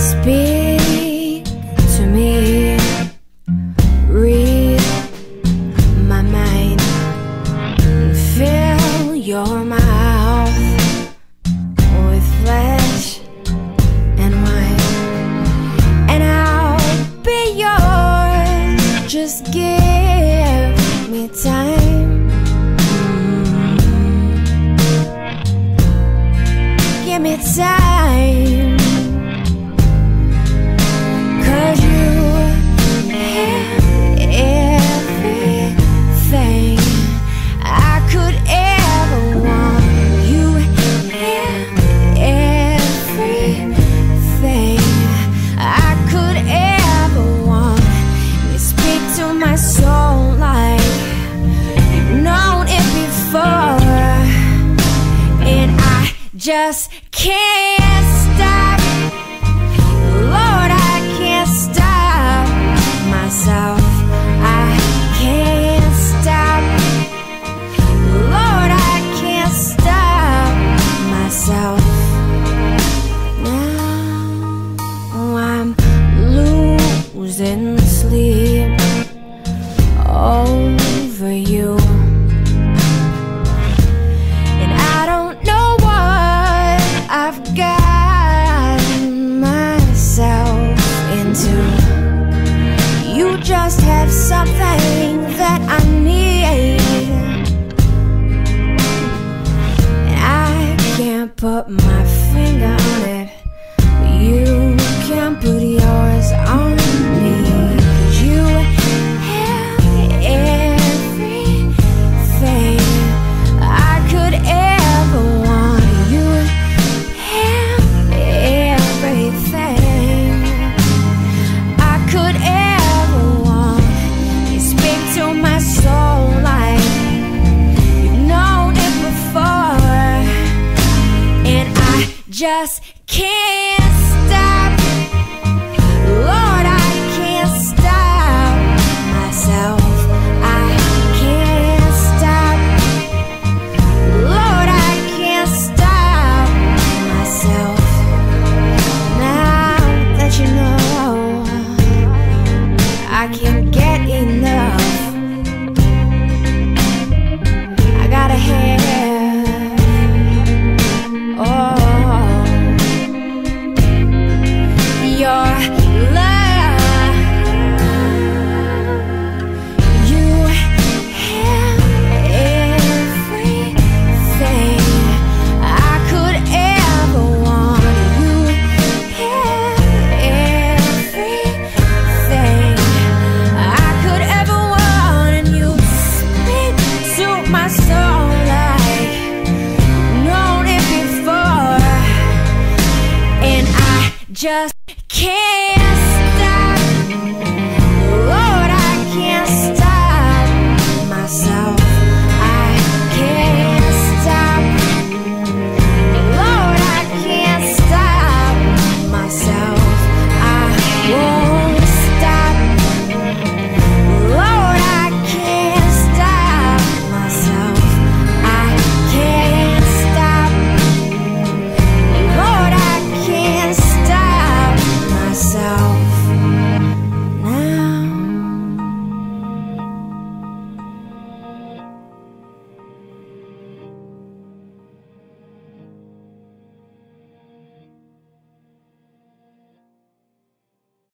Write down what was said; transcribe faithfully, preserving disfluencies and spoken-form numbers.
Speak to me, read my mind, and fill your mouth with flesh and wine, and I'll be yours. Just give me time. Mm-hmm. Give me time. Just can't stop, Lord, I can't stop myself. I can't stop, Lord, I can't stop myself. Now I'm losing sleep over you. You just have something that I need, and I can't put my finger on it, but you can put yours on me. You have everything I could ever want. You have everything I could ever. Just can't stop, Lord, I can't stop myself. I can't stop, Lord, I can't stop myself. Now that you know, I can't get enough. I gotta have, oh, just can't.